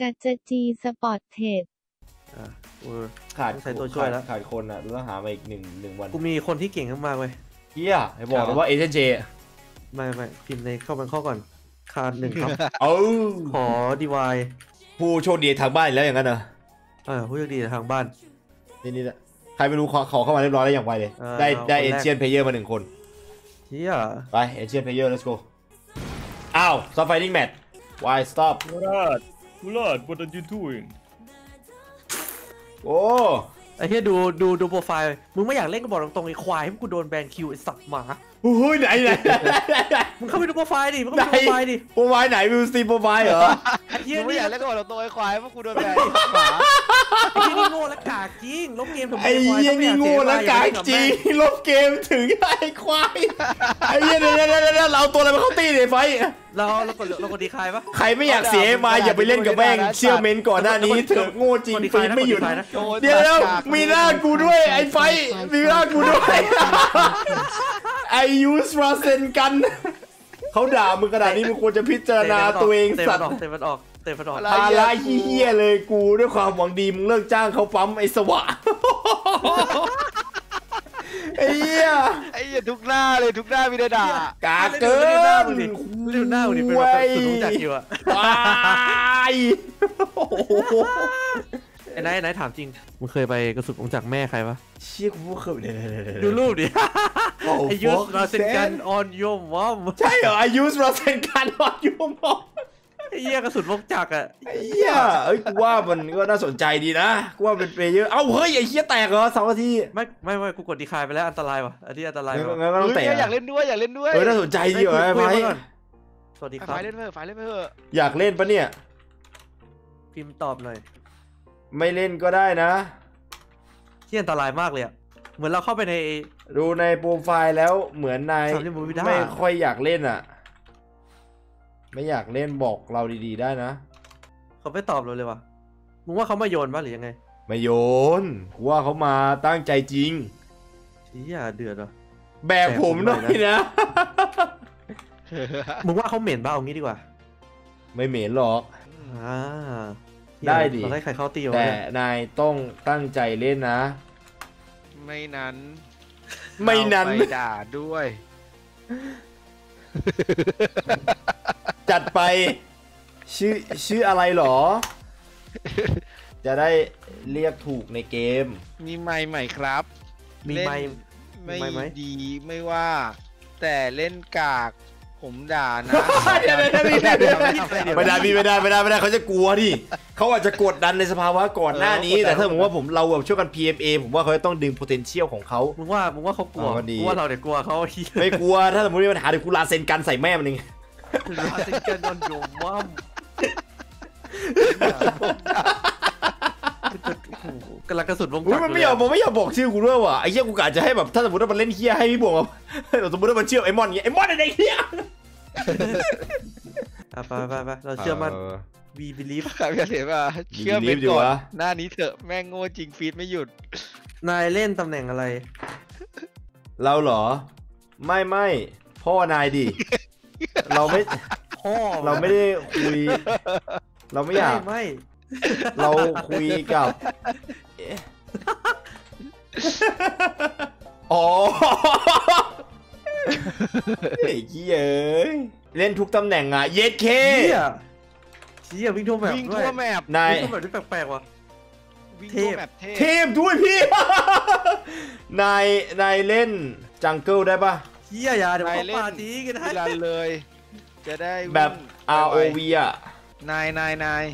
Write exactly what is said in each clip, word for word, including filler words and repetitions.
จัจจจีสปอร์ตเทรดขาดใช้ตัวช่วยแล้วขาดคนอ่ะต้องหามาอีกหนึ่งหนึ่งวันกูมีคนที่เก่งขึ้นมาเว้ยเฮียไอ้บอกแล้วว่าเอเจนเจไม่ไม่พิมพ์ในเข้ามันข้อก่อนขาดหนึ่งครับเอาขอดีวายผู้โชคดีทางบ้านแล้วอย่างนั้นเหรอเออผู้โชคดีทางบ้านนี่นี่แหละใครไม่รู้ขอขอเข้ามาเรียบร้อยแล้วอย่างไวเลยได้ได้เอเจนเพลเยอร์มาหนึ่งคนเฮียไปเอเจนเพลเยอร์ let's go อ้าว stop fighting match why stop Murad Murad what are you doingโอ้ไอ้เหี้ยดูดูดูโปรไฟล์มึงไม่อยากเล่นก็บอกตรงๆไอ้ควายให้กูโดนแบนคิวไอ้สัตว์หมาโอ้ยไหนไหนมึงเข้าไปดูโปรไฟล์ดิมึงเข้าไปดูโปรไฟล์ดิโปรไฟล์ไหนวิวซีโปรไฟล์เหรอไอ้เหี้ยมึงไม่อยากเล่นก็บอกตรงๆไอ้ควายให้กูโดนแบนหมาไอ้เหี้ยนี่โง่และกากจริงลบเกมถึงไอ้ควายไอ้เหี้ยนี่โง่และกากจริงลบเกมถึงไอ้ควายไอ้เหี้ยเดี๋ยวเดี๋ยวเดี๋ยวเราตัวอะไรมาเข้าตีเนี่ยไฟเราเรากดเรากดดีใครปะใครไม่อยากเสียมาอย่าไปเล่นกับแม่งเชี่ยเมนก่อนหน้านี้เถอะโง่จริงฟีไม่หยุดเดี๋ยวแล้วมีหน้ากูด้วยไอ้ไฟมีหน้ากูด้วยไอยูสราเซนกันเขาด่ามึงขนาดนี้มึงควรจะพิจารณาตัวเองสัตว์เตะมันออกเตะมันออกอาล่าเหี้ยเลยกูด้วยความหวังดีมึงเลิกจ้างเขาปั๊มไอ้สวะไอ้เหี้ยไอ้เหี้ยทุกหน้าเลยทุกหน้ามีแต่ด่ากากเกินหน้ามึงดิเรื่องหน้ามึงดิเป็นแบบสุดรู้จักอยู่อะไอ้นายไอ้นายถามจริงมึงเคยไปกระสุนของจากแม่ใครปะเชี่ยกูเคยไปดูรูปดิไอยูสราเซนกันออนยูมอมใช่เหรอไอยูสราเซนกันออนยูมอมไอ้เหี้ยกระสุนลงจักอะไอ้เหี้ยเอ้ยกูว่ามันก็น่าสนใจดีนะกูว่าเป็นเพลเยอร์เอ้าเฮ้ยไอ้เหี้ยแตกเหรอสองนาทีไม่ไม่ไม่กูกดดีคายไปแล้วอันตรายว่ะอันที่อันตรายว่ะงั้นต้องแตกอยากเล่นด้วยอยากเล่นด้วยเฮ้ยน่าสนใจดีเหรอไฟสวัสดีครับไฟเล่นเพื่อไฟเล่นเพื่ออยากเล่นปะเนี่ยพิมพ์ตอบหน่อยไม่เล่นก็ได้นะที่อันตรายมากเลยอะเหมือนเราเข้าไปในดูในโปรไฟล์แล้วเหมือนนายไม่ค่อยอยากเล่นอะไม่อยากเล่นบอกเราดีๆได้นะเขาไม่ตอบเราเลยวะมึงว่าเขามาโยนป่ะหรือยังไงไม่โยนกูว่าเขามาตั้งใจจริงชี้อย่าเดือดหรอแบกผมหน่อยนะมึงว่าเขาเหม็นบ้าเอางี้ดีกว่าไม่เหม็นหรอกอ่าได้ดิแต่นายต้องตั้งใจเล่นนะไม่นั้นไม่นั้นไม่ด่าด้วยจัดไปชื่อชื่ออะไรหรอจะได้เรียกถูกในเกมมีไมค์ใหม่ครับมีไมค์ไม่ดีไม่ว่าแต่เล่นกากผมด่านะไม่ได้ไม่ได้ไม่ได้ไม่ได้เขาจะกลัวดิเขาอาจจะกดดันในสภาวะก่อนหน้านี้แต่ถ้าผมว่าผมเราแบบช่วยกัน พี เอ็ม เอ ผมว่าเขาจะต้องดึง potential ของเขามึงว่ามึงว่าเขากลัวกลัวเราเดี๋ยวกลัวเขาไม่กลัวถ้าสมมติมีปัญหาเดี๋ยวกูลาเซนกันใส่แม่มันเองลาเซนกันโดนโยมว่ากำลังกระสุนวงมันไม่ยอมผมไม่ยอมบอกชื่อกูด้วยว่ะไอ้เหี้ยกูกะจะให้แบบถ้าสมมติว่ามันเล่นเหี้ยให้พี่บวกมาสมมติว่ามันเชื่อไอ้มอนเงี้ยไอ้มอนอะไรเหี้ยไปไปไปเราเชื่อมันวีบิลีฟครับพี่เสียว่าเชื่อเป็นก่อนหน้านี้เถอะแม่งโง่จริงฟีดไม่หยุดนายเล่นตำแหน่งอะไรเราเหรอไม่ไม่พ่อนายดิเราไม่พ่อเราไม่ได้คุยเราไม่อยากไม่เราคุยกับอ๋อไอ้เหี้ยเล่นทุกตำแหน่งอ่ะเย็ดเคเชี่ยวิ่งทั่วแมปวิ่งทั่วแมปนายวิ่งทั่วแมปนี่แปลกๆว่ะเทพเทพด้วยพี่นายนายเล่นจังเกิลได้ปะเชี่ยอย่าเดี๋ยวเขาปาตีกันให้เลยจะได้แบบ อาร์ โอ วี อ่ะนายนายนาย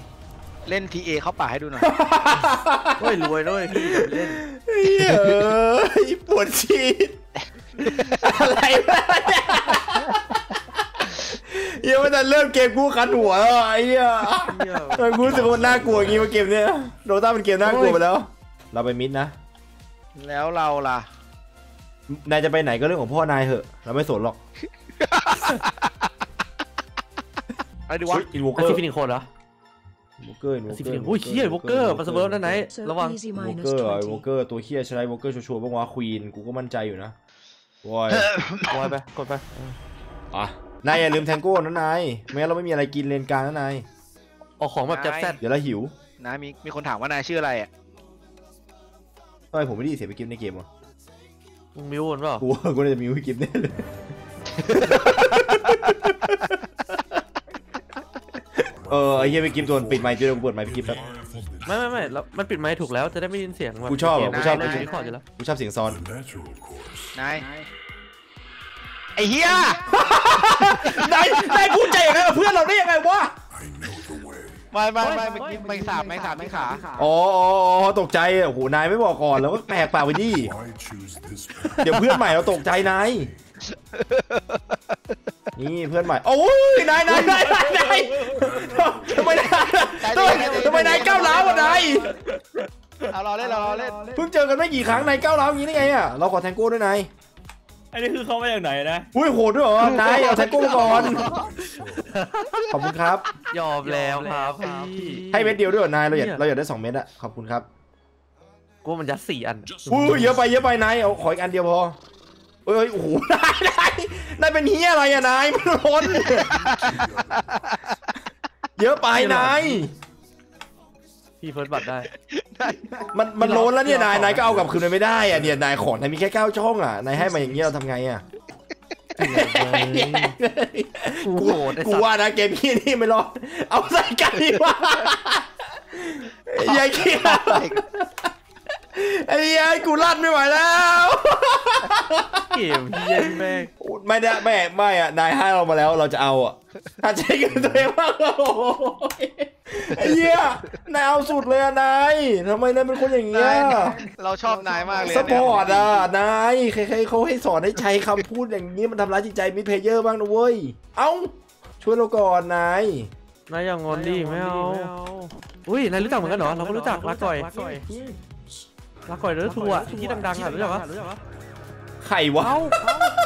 เล่น ที เอ เข้าป่าให้ดูหน่อยโอ้ยรวยด้วยพี่เล่นเฮ้ยปวดชีดอะไรยังไม่ทันเริ่มเกมกู้ขันหัวแล้วไอ้เหี้ยมันกู้สึกว่าน่ากลัวอย่างงี้ว่าเกมเนี้ยโดต้าเป็นเกมน่ากลัวไปแล้วเราไปมิดนะแล้วเราล่ะนายจะไปไหนก็เรื่องของพ่อนายเหอะเราไม่สนหรอกไอ้ดิวะอินวอล์กเกอร์ที่ฟินิกคนเหรอวอลเกอร์โอ้ยเฮียวอลเกอร์มาสเบิร์ฟนั่นไหนระวังวอลเกอร์วอลเกอร์ตัวเฮียใช้วอลเกอร์ชัวร์ๆบ้างวะควีนกูก็มั่นใจอยู่นะวอยวอยไปกดไปอ่ะนายอย่าลืมแทงโก้นะนายแม้เราไม่มีอะไรกินเลนกลางนะนาย เอาของแบบจับแซดเดี๋ยวเราหิวนะมีมีคนถามว่านายชื่ออะไรอ่ะทำไมผมไม่ได้ยินเสียงพี่กิฟต์ในเกมวะมึงมิวเปล่ากูกูจะมิวพี่กิฟต์แน่เลยเออไอ้เหี้ยพี่กิฟต์โดนปิดไมค์จนกูเปิดไมค์พี่กิฟต์แล้วไม่ไม่ไม่แล้วมันปิดไมค์ถูกแล้วจะได้ไม่ยินเสียงกูชอบกูชอบกูชอบอยู่แล้วกูชอบเสียงซอนนายไอ้เหี้ยนายนายพูดใจยังไงกับเพื่อนเราได้ยังไงวะไม่ไม่ไม่ไม่กินไม่สาบไม่สาบไม่ขาอ๋อตกใจโอ้โหนายไม่บอกก่อนแล้วก็แปลกปากไปดิเดี๋ยวเพื่อนใหม่เราตกใจนายนี่เพื่อนใหม่โอ้ยนายนายนายนายทำไมนายทำไมนายก้าวร้าวอะนายเอาเราเล่นเราเล่นเพิ่งเจอกันไม่กี่ครั้งนายก้าวร้าวอย่างนี้ได้ไงอะเราขอแทงโก้ด้วยนายอันนี้คือเขามาจากไหนนะอุ้ยโหดด้วยเหรอนายเอาแทงโก้ก่อนขอบคุณครับยอมแล้วครับให้เม็ดเดียวด้วยเหรอนายเราอยากเราอยากได้สองเม็ดอะขอบคุณครับกูมันยัดสี่อันอุ้ยเยอะไปเยอะไปนายเอาขออีกอันเดียวพอเอ้ยโอ้โหนายนายนายเป็นเฮียอะไรอะนายมันร้อนเยอะไปนายพี่เฟิร์สบัตรได้มันมันล้นแล้วเนี่ยนายนายก็เอากลับคืนไม่ได้อะเนี่ยนายขอนายมีแค่เก้าช่องอะนายให้มาอย่างเงี้ยเราทำไงอะกูว่านะเกมพี่นี่ไม่รอดเอาใส่กันดีกว่าไอ้เหี้ยไอ้เหี้ยกูรัดไม่ไหวแล้วเกมเย็นแม่ไม่ได้แม่ไม่อะนายให้เรามาแล้วเราจะเอาอะถ้าใช้กันตัวเองมากเราไอ้เหี้ยนายเอาสุดเลยอะนายทำไมนายเป็นคนอย่างเงี้ยเราชอบนายมากเลยสปอร์ตอะนายใครๆเขาให้สอนให้ใช้คำพูดอย่างนี้มันทำร้ายจิตใจมิดเพลเยอร์บ้างนะเว้ยเอ้าช่วยเราก่อนนายนายอย่างงอนดิไม่เอาอุ้ยนายรู้จักเหมือนกันเหรอเราก็รู้จักรักก่อยรักก่อยเรือทัวร์ที่ดังๆอะรู้จักปะไข่วะ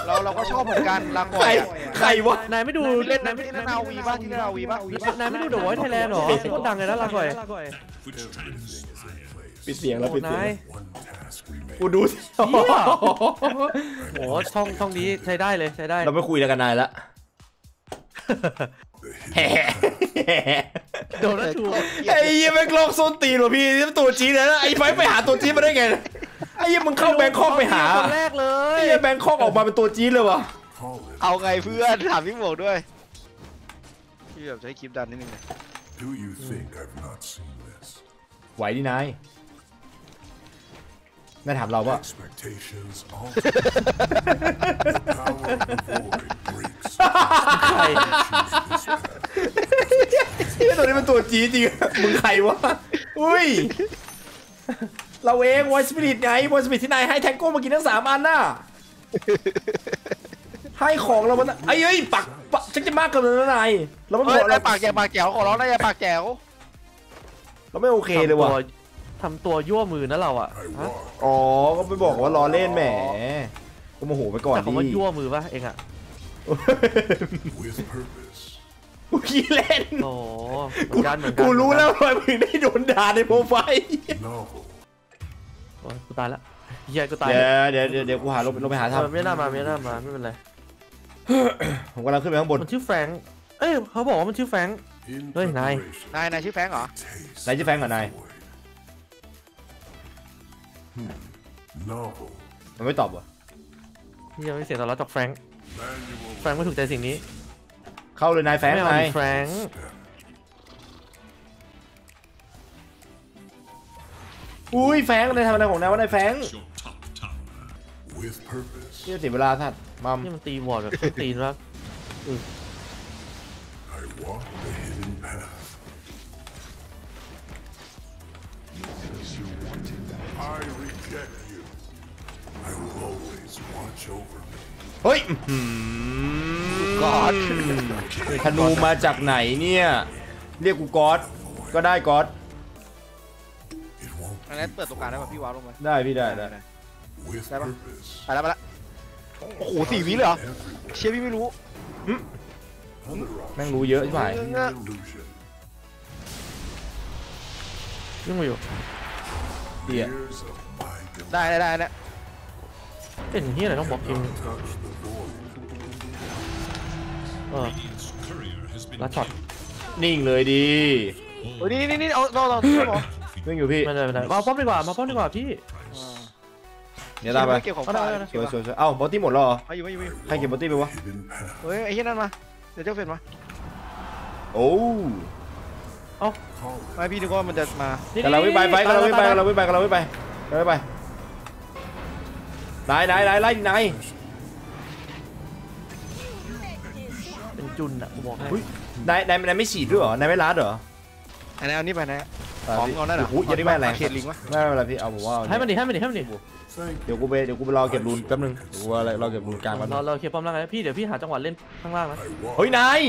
เราเราก็ชอบเหมือนกันรักก่อยไข่วะนายไม่ดูเล่นนายไม่ดูนาวีบ้างที่นาวีบ้างนายไม่ดูเดอะวอยซ์ไทยแลนด์หรอโคตรดังเลยนะรักก่อยปิดเสียงแล้วปิดเสียงกูดูโอ้โหช่องช่องนี้ใช้ได้เลยใช้ได้เราไม่คุยแล้วกันนายละโดนแล้วถูกไอ้ยี่เป็นโลกโซนตีหรอพี่ตัวจีเนี่ยไอ้ไฟไปหาตัวจีมาได้ไงไอ้ยี่มึงเข้าแบงคอกไปหาคนแรกเลยไอ้ยี่แบงคอกออกมาเป็นตัวจีเลยวะเอาไงเพื่อนถามพี่หมวกด้วยพี่แบบใช้คลิปดันนิดนึงไหวดินายนายถามเราปะใครที่ตัวนี้มันตัวจีจริงมึงใครวะอุ้ยเราเองวอยสปิริตไงวอยสปิริตที่นายให้แทงโก้มากินทั้งสามอันน่ะให้ของเรามันไอ้เอ้ยปากฉันจะมากเกินเลยนะนายเราไม่บอกเราปากแจ๋วปากแจ๋วขอร้องนายอย่าปากแจ๋วเราไม่โอเคเลยว่ะทำตัวยั่วมือนะเราอ่ะอ๋อก็ไปบอกว่าล้อเล่นแหมก็โมโหไปก่อนดิแต่เขาว่ายั่วมือปะเองอ่ะกูขี้เล่นโอ้กูรู้แล้วว่ามึงได้โดนด่าในโปรไฟล์กูตายละเฮียกูตายเดี๋ยวเดี๋ยวเดี๋ยวกูหาลงไปหาทำไม่น่ามาไม่น่ามาไม่เป็นไรผมกำลังขึ้นไปข้างบนมันชื่อแฟงเอ้ยเขาบอกว่ามันชื่อแฟงเฮ้ยนายนายนายชื่อแฟงเหรอนายชื่อแฟงเหรอนายมันไม่ตอบวะเฮียไม่เสียตอนรับจากแฟงแฟงไม่ถูกใจสิ่งนี้เข้าเลยนายแฟงนายแฟงอุ้ยแฟงนายทำอะไรของนายวะนายแฟงนี่เสียเวลาท่านมัมนี่มันตีบอดแบบตีนวะเฮ้ยก๊อดธนูมาจากไหนเนี่ยเรียกกูก๊อดก็ได้ก๊อดอันนั้นเปิดตรงกลางได้ป่ะพี่ว้าวลงมาได้พี่ได้ได้ได้ป่ะไปแล้วไปแล้วโอ้โหสี่วิเลยเหรอเชี่ยพี่ไม่รู้แม่งรู้เยอะใช่ไหมยังไงอยู่เดี๋ยวได้ได้ได้นะเป็นเฮียอะไรต้องบอกจริงเออลัดช็อต นิ่งเลยดีโอ้ยนี่นี่นี่เอาเราเราวิ่งอยู่พี่ไม่ได้ไม่ได้มาป้อมดีกว่ามาป้อมดีกว่าพี่เดี๋ยวได้ไปสวยสวยสวยเอ้าบอตตี้หมดแล้วเหรอใครเก็บบอตตี้ไปวะเฮ้ยไอ้เหี้ยนั่นมาเดี๋ยวเจ้าเฟรนมาโอ้เอ้าไม่พี่ดูว่ามันจะมากันเราวิ่งไปกันเราวิ่งไปกันเราวิ่งไปกันเราวิ่งไปกันเราวิ่งไปไหนไหนไหนไล่ไหนเป็นจุนอะกูบอกให้นายนายนายไม่ฉีดด้วยเหรอนายไม่รัดเหรออันนี้เอานี่ไปนะของเอาหน้าหน่อยอย่าได้ไม่แรงไม่เป็นไรพี่เอาผมว่าให้มันดิให้มันดิให้มันดิเดี๋ยวกูไปเดี๋ยวกูไปรอเก็บรูนแป๊บนึงเดี๋ยวกูอะไรรอเก็บรูนกลางมันรอรอเก็บป้อมล่างนะพี่เดี๋ยวพี่หาจังหวะเล่นข้างล่างนะเฮ้ยนาย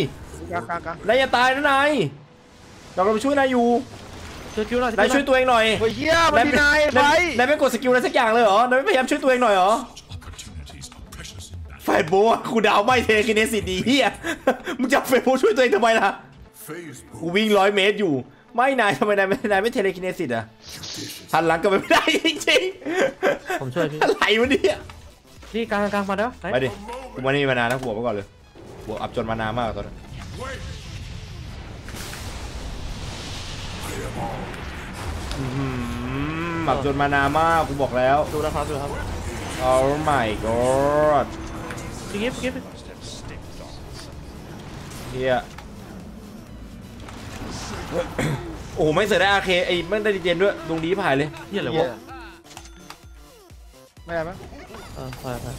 นายอย่าตายนะนายเราเราไปช่วยนายอยู่ช่วยคิวหน่อยนายช่วยตัวเองหน่อยเฮ้ยนายนายไปนายไม่กดสกิลอะไรสักอย่างเลยเหรอนายไม่พยายามช่วยตัวเองหน่อยเหรอไฟโบว์กูดาวไม่เทคินเนสิตดีเฮียมึงจะไฟโบว์ช่วยตัวเองทำไมล่ะกูวิ่งร้อยเมตรอยู่ไม่นายทำไมนายไม่นายไม่เทเลคินเนสิตอ่ะหันหลังก็ไปไม่ได้จริงๆผมช่วยพี่อะไรวะเนี่ยนี่กลางกลางมาแล้วไปดิกูมานี่มานานนะกูบอกมาก่อนเลยบวกอับจนมานานมากตอนนั้นอับจนมานานมากกูบอกแล้วดูนะครับดูครับโอ้ my god เก็บเก็บเฮียโอ้โหไม่เสียได้อาเคไอ้ไม่ได้ดีเจนด้วยตรงนี้ผ่านเลยเฮียอะไรวะไม่ได้ไหมเออผ่านผ่าน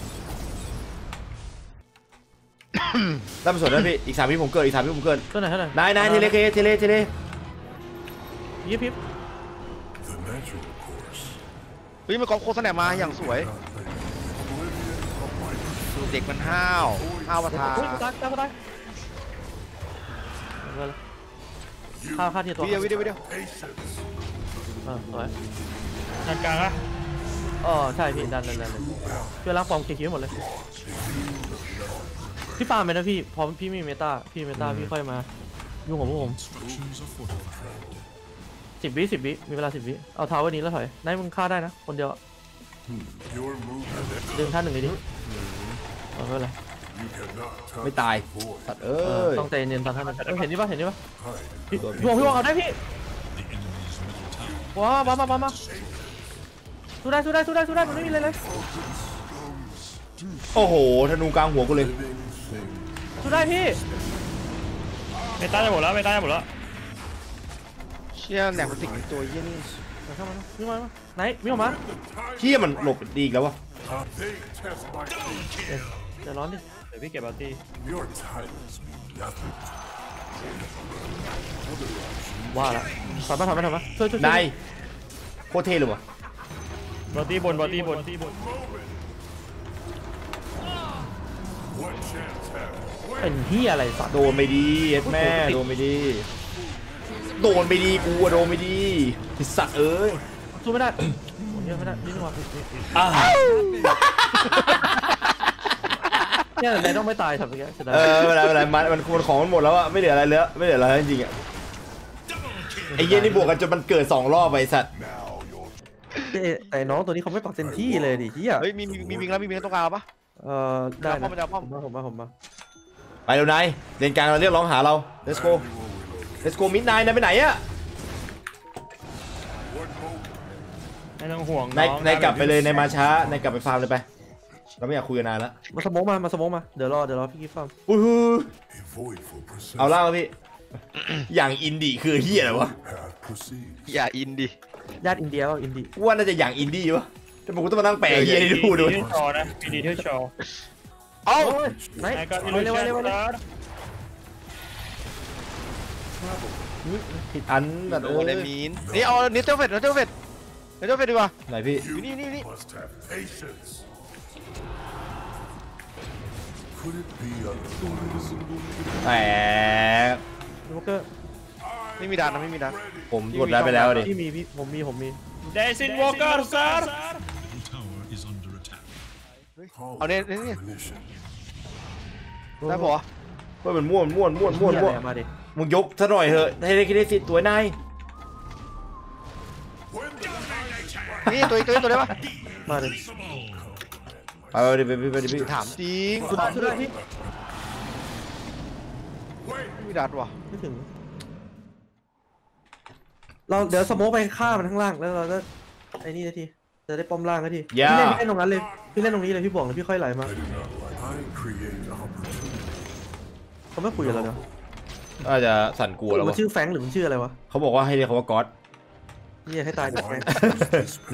รับส่วนแล้วพี่อีกสามพี่ผมเกิดอีกสามพี่ผมเกิดเท่าไหร่เท่าไหร่นายนายเทเลเคเทเลเทเลยิบยิบเฮ้ยมันกองโคสแนมาอย่างสวยเด็กมันห้าวห้าวประธานข้าวข้าวที่ตัววิเดียววิเดียววิเดียวอ่าสวยดันกลางนะอ๋อใช่พี่ดันดันดันเพื่อล้างปอมเขียวหมดเลยพี่ปาล์มไปนะพี่พอพี่มีเมตาพี่เมตาพี่ค่อยมายุ่งกับพวกผมสิบวิสิบวิมีเวลาสิบวิเอาเท้าไว้นี้แล้วถอยนายมึงฆ่าได้นะคนเดียวดึงท่านหนึ่งเลยดิเอาไว้เลยไม่ตายสัตว์เอ้ยต้องใจเย็นๆตอนท่านเห็นนี่ปะเห็นนี่ปะพี่วงพี่วงเอาได้พี่ว้าวมามามาสู้ได้สู้ได้สู้ได้สู้ได้มันไม่มีอะไรเลยโอ้โหธนูกลางหัวกูเลยสู้ได้พี่ไม่ตายหมดแล้วไม่ตายหมดแล้วเชี่ยแหลกมันติดตัวเยี่ยนี่มาเข้ามาวิ่งมาไหนวิ่งออกมาเชี่ยมันหลบดีอีกแล้ววะจะร้อนดิเดี๋ยวพี่เก็บเอาตีว่าละทำมาทำมาทำมาช่วยช่วยนายโคตรเท่เลยวะบอตี้บนบอตี้บนเป็นที่อะไรสัตว์โดนไม่ดีแม่โดนไม่ดีโดนไม่ดีกูโดนไม่ดีสัตว์เอ้ยสู้ไม่ได้เยอะไม่ได้นี่มาเนี่ยนายต้องไม่ตายสักอย่างเออเวลาเวลามันมันคูณของมันหมดแล้วอะไม่เหลืออะไรแล้วไม่เหลืออะไรจริงอะไอ้เย็นนี่บวกกันจนมันเกิดสองรอบไปสัตว์ไอ้น้องตัวนี้เขาไม่ปักเซนที่เลยดิเฮียเฮ้ยมีมีวิ่งแล้วมีวิ่งต้องการปะเออได้นะผมมาผมมาผมมาไปเร็วนายเดินกลางเราเรียกร้องหาเรา let's go let's go midnight นายไปไหนอะนายต้องห่วงนายนายกลับไปเลยนายมาช้านายกลับไปฟาร์มเลยไปเราไม่อยากคุยกันนานแล้วมาสมองมามาสมองมาเดี๋ยวรอเดี๋ยวรอพี่กิฟต์ฟาร์มอุ้ยเอาล่ามาพี่อย่างอินดี้คือเฮียอะไรวะอย่าอินดี้ญาติอินเดียว่าอินดี้ว่าน่าจะอย่างอินดี้วะแต่ผมก็ต้องมานั่งแปลเฮียนี่ดูดูชอนะอินดี้เที่ยวชอเอาไหนเอาเร็วเร็วเร็วผิดอันแบบโอ้ยมีนนี่เอาเนเธอร์เฟดเนเธอร์เฟดเนเธอร์เฟดดีกว่าไหนพี่นี่นี่นี่แต่ไม่มีดานนะไม่มีดานผมกดแล้วไปแล้วดิพี่มีพี่ผมมีผมมีเดซินวอล์กเกอร์ซาร์เอาเนี่ยนี่ได้ปะว่ามันม้วนม้วนม้วนม้วนม้วนมึงยกซะหน่อยเถอะให้ได้คิดได้สิตัวนายนี่ตัวตัวตัวได้ปะมาดิเอาดิไปไปไปถามจริงคุณได้ที่ไม่ดัดว่ะไม่ถึง เราเดี๋ยวสโมกไปฆ่ามันข้างล่างแล้วเราจะไอ้นี่ทีจะได้ป้อมล่างก็ทีพี่เล่นเล่นตรงนั้นเลยพี่เล่นตรงนี้เลยพี่บอกเลยพี่ค่อยไหลมาเขาไม่คุยกันแล้วนะอาจจะสั่นกลัวแล้วว่าชื่อแฟงหรือชื่ออะไรวะเขาบอกว่าให้เรียกเขาว่าก๊อตเรียกให้ตายแฟง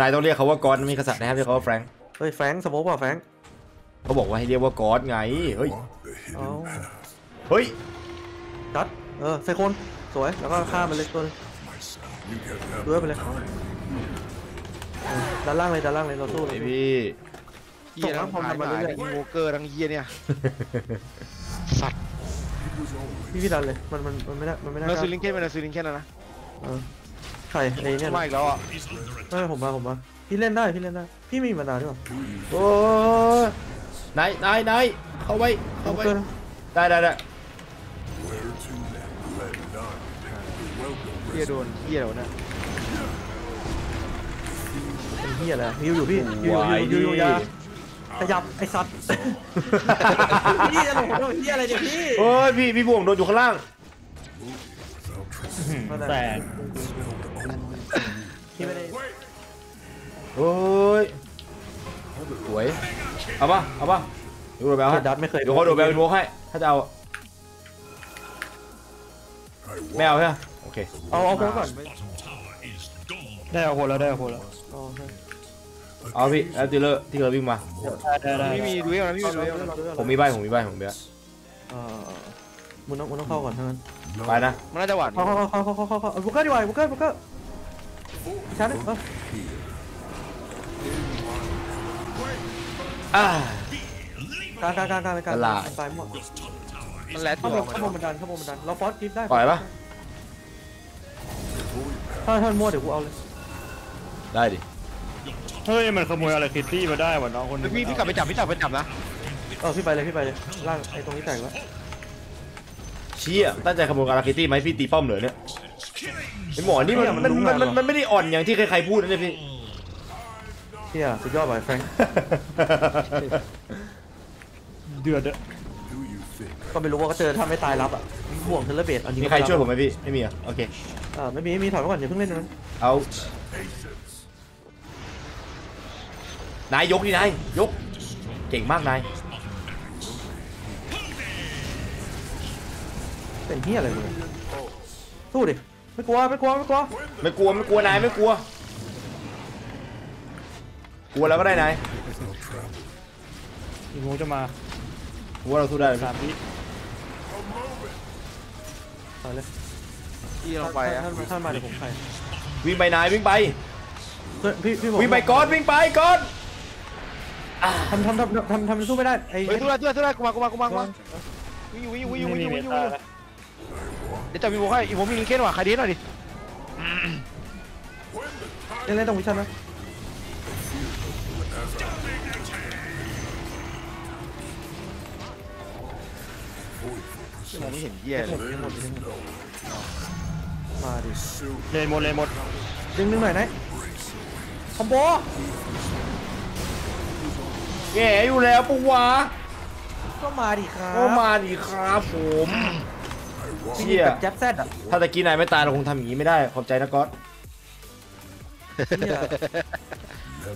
นายต้องเรียกเขาว่าก๊อตมีกษัตริย์นะครับเรียกเขาว่าแฟงเฮ้ยแฟงสโมกป่ะแฟงเขาบอกว่าให้เรียกว่าก๊อตไงเฮ้ยเฮ้ยก๊อตเออไซโคนสวยแล้วก็ฆ่ามันเลยตัวเลือดไปเลยด้านล่างเลยด้านล่างเลยเราสู้เลยพี่เฮียทั้งพอมันมาเลยโมเกอร์ทั้งเฮียเนี่ยสัตว์พี่พี่ดันเลยมันมันมันไม่ได้มันไม่ได้เราซื้อลิงเก้นไปเราซื้อลิงเก้นแล้วนะใครไอ้เนี่ยไม่อีกแล้วอ่ะไม่ผมมาผมมาพี่เล่นได้พี่เล่นได้พี่มีมานานด้วยโอ้ยนายนายนายเข้าไปเข้าไปได้ได้ได้เฮียโดนเฮียแล้วนะเฮียแล้วฮิวอยู่พี่ฮิวอยู่ฮิวอยู่ขยับไอ้สัตว์พี่จะหลงโดนเฮียอะไรเดี๋ยวพี่เฮ้ยพี่พี่บ่วงโดนอยู่ข้างล่างแต่พี่ไม่ได้โอ้ยสวยเอาป่ะเอาป่ะดูโดนแบลให้เดี๋ยวเขาโดนแบลเป็นโว้ให้ถ้าจะเอาไม่เอาใช่ไหมโอเคเอาเอาโค้ดก่อนได้เอาโค้ดแล้วได้เอาโค้ดแล้วเอาพี่เอาตีเลอร์ที่เราวิ่งมาไม่มีดุยอะไรไม่มีดุยผมมีใบผมมีใบผมเบี้ยมึงต้องมึงต้องเข้าก่อนทั้งนั้นไปนะมันน่าจะหวานเข้าเข้าเข้าเข้าเข้าเข้าบุกเกอร์ดีกว่าบุกเกอร์บุกเกอร์ชาร์ดอ่าการการการการการตายหมดมันแหลกข้าวมันข้าวมันดันข้าวมันดันเราฟอสกิฟต์ได้ปล่อยปะถ้าท่านมั่วเดี๋ยวกูเอาเลยได้ดิเฮ้ยมันขโมยอะไรคิตตี้มาได้วะน้องคนนึงพี่พี่กลับไปจับพี่จับไปจับนะเออพี่ไปเลยพี่ไปเลยล่างไอ้ตรงนี้แตกแล้วเชี่ยตั้งใจขโมยอะไรคิตตี้ไหมพี่ตีป้อมเหรอเนี่ยไอหมอนี่มันมันมันมันไม่ได้อ่อนอย่างที่ใครๆพูดนะเนี่ยพี่เชี่ยสุดยอดไปแฟงเดือดอะก็ไม่รู้ว่าก็เจอถ้าไม่ตายรับอ่ะห่วงเทเลเบตอันนี้มีใครช่วยผมไหมพี่ไม่มีอ่ะโอเคอ่าไม่มีไม่มีถอยมาก่อนอย่าเพิ่งเล่นนั้นเอานายยกดินายยกเก่งมากนายเป็นเฮียอะไรเนี่ยสู้ดิไม่กลัวไม่กลัวไม่กลัวไม่กลัวไม่กลัวนายไม่กลัวกลัวแล้วก็ได้นายอีโมจะมาว่าเราสู้ได้สามวิไปเลยที่เราไปอะท่านมาเดี๋ยวผมไปวิ่งไปนายวิ่งไปวิ่งไปก้อนวิ่งไปก้อนทำทำทำทำทำสู้ไม่ได้ไอ้สู้ได้สู้ได้สู้ได้กูมากูมากูมากูมาวิ่งอยู่วิ่งอยู่วิ่งอยู่วิ่งอยู่วิ่งอยู่เดี๋ยวจะมีโมให้อีโมมีลิงเก้นว่ะใครดีหน่อยดิเล่นเล่นตรงวิชันนะมองไม่เห็นเยี่ยเลยมาดิเลนหมดเลนหมดดึงดึงหน่อยนะคอมโบแย่อยู่แล้วปุ๊บวะก็มาดิครับก็มาดิครับผมเชี่ยจับแซดอ่ะถ้าตะกี้นายไม่ตายเราคงทำอย่างนี้ไม่ได้ขอบใจนะก๊อต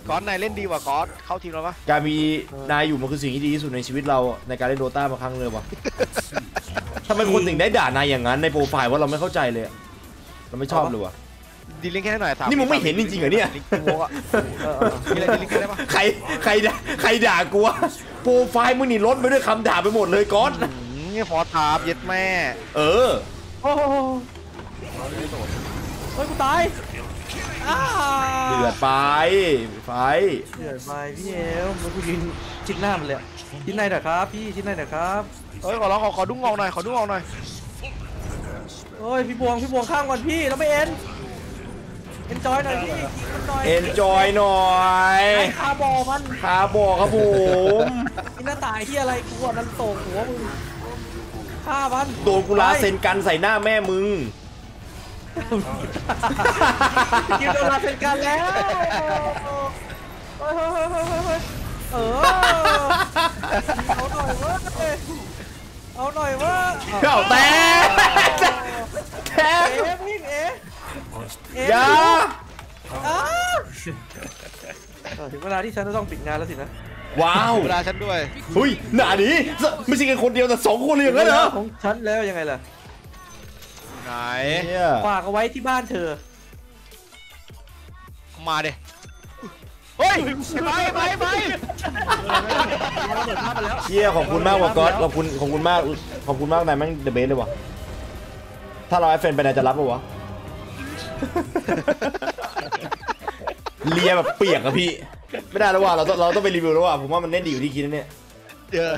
ก๊อตนายเล่นดีกว่าก๊อตเข้าทีมเราปะการมีนายอยู่มันคือสิ่งที่ดีที่สุดในชีวิตเราในการเล่นโดต้ามาครั้งเลยวะทำไมคนถึงได้ด่านายอย่างนั้นในโปรไฟล์ว่าเราไม่เข้าใจเลยเราไม่ชอบเลยวะดีลิงแค่หน่อยสามนี่มึงไม่เห็นจริงๆเหรอเนี่ยมีอะไรดีลิงแค่ได้ปะใครใครใครด่ากูวะโปรไฟล์มึงนี่ลดไปด้วยคำด่าไปหมดเลยก๊อตนี่พอทาบเย็ดแม่เออโอ้โหเฮ้ยกูตายเดือดไปไฟเดือดไปพี่เอลแล้วกูยืนชิดหน้ามันเลยชิดในหน่อยครับพี่ชิดในหน่อยครับเฮ้ยขอร้องขอขอดุ้งงอหน่อยขอดุ้งงอหน่อยเฮ้ยพี่บวงพี่บวงข้างก่อนพี่แล้วไม่เอ็นเอ็นจอยหน่อยพี่เอ็นจอยหน่อยคาบอมันคาบอครับผมนี่หน้าตาที่อะไรกูนั่นโตหัวมึงฆ่ามันโดนกุลาเซนกันใส่หน้าแม่มึงกินโดราเป็นกันแล้วเออเอาหน่อยว่าเอาหน่อยว่าเก่าแต่แต่เอ๊ะพี่เอ๊ะ อย่าถึงเวลาที่ฉันจะต้องปิดงานแล้วสินะว้าวเวลาฉันด้วยเฮ้ยหนาดิไม่ใช่แค่คนเดียวแต่สองคนเลยอย่างนั้นเหรอของฉันแล้วยังไงล่ะไหนฝากเอาไว้ที่บ้านเธอมาดิเฮ้ยไปไปไปเชี่ยขอบคุณมากว่ะก๊อตขอบคุณขอบคุณมากขอบคุณมากนายแม่งเดอะเบสเลยวะถ้าเราไอ้เฟนไปนายจะรับปะวะเลียแบบเปียกอะพี่ไม่ได้แล้วว่ะเราต้องเราต้องไปรีวิวแล้วว่ะผมว่ามันเล่นดีอยู่ที่คิดนะเนี่ย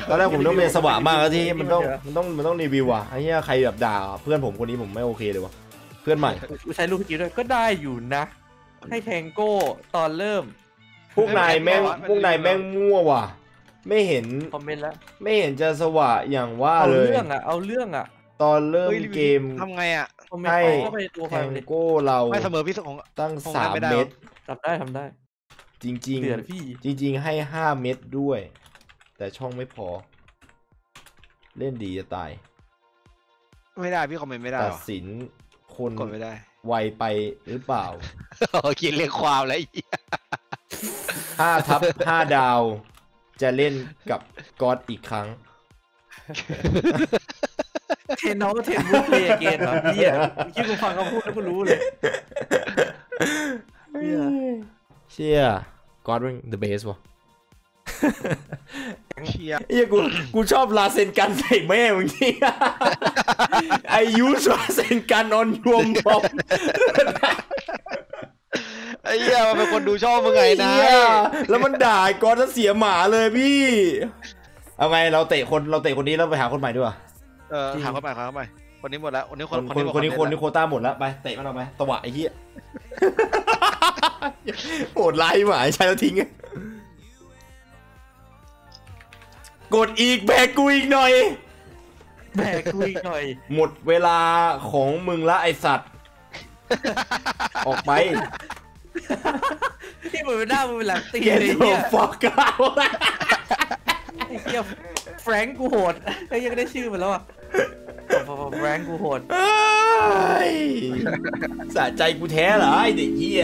ตอนแรกผมต้องเป็นสว่างมากแล้วที่มันต้องมันต้องมันต้องรีวิวว่ะไอ้เนี้ยใครแบบด่าเพื่อนผมคนนี้ผมไม่โอเคเลยวะเพื่อนใหม่กูใช้รูปพี่กิ๊ดด้วยก็ได้อยู่นะให้แทงโก้ตอนเริ่มพวกนายแม่งพวกนายแม่งมั่วว่ะไม่เห็นคอมเมนต์แล้วไม่เห็นจะสว่างอย่างว่าเลยเอาเรื่องอะเอาเรื่องอะตอนเริ่มเกมทำไงอะให้แทงโก้เราไม่เสมอพี่ของตั้งสามเม็ดทำได้ทำได้จริงจริงจริงๆให้ห้าเม็ดด้วยแต่ช่องไม่พอเล่นดีจะตายไม่ได้พี่คอมเมนต์ไม่ได้ตัดสินคนไม่ได้ไวไปหรือเปล่าคิดเรียกความแล้วอีกห้าทับห้าดาวจะเล่นกับก๊อตอีกครั้งเทนน้องก็เทนมุกเลยเกมเหรอพี่อ่ะคิดกูฟังเขาพูดแล้วก็รู้เลยเชี่ยก๊อตเป็นเดอะเบสวะไอ้กูกูชอบลาเซนกันใส่แม่มึงที่ไอยูชอบลาเซนกันนอนรวมบอมไอ้เหี้ยมันเป็นคนดูชอบมึงไงนะแล้วมันด่าก่อนจะเสียหมาเลยพี่เอาไงเราเตะคนเราเตะคนนี้แล้วไปหาคนใหม่ด้วยเออหาคนใหม่หาคนใหม่คนนี้หมดแล้วคนนี้คนคนนี้คนนี้คนนี้โคต้าหมดแล้วไปเตะมันเอาไหมตะวะไอ้เหี้ยโหดไล่หมาใช่แล้วทิ้งกดอีกแบกกูอีกหน่อยแบกกูอีกหน่อยหมดเวลาของมึงละไอสัตว์ออกไปที่มือหน้ามือหลังตีเลยเนี่ยฟอกกาวไอ้เหี้ยแฟรงกูโหดไอ้ยังได้ชื่อมันแล้วอ่ะแฟรงกูโหดสะใจกูแท้เหรอไอ้เด็กเหี้ย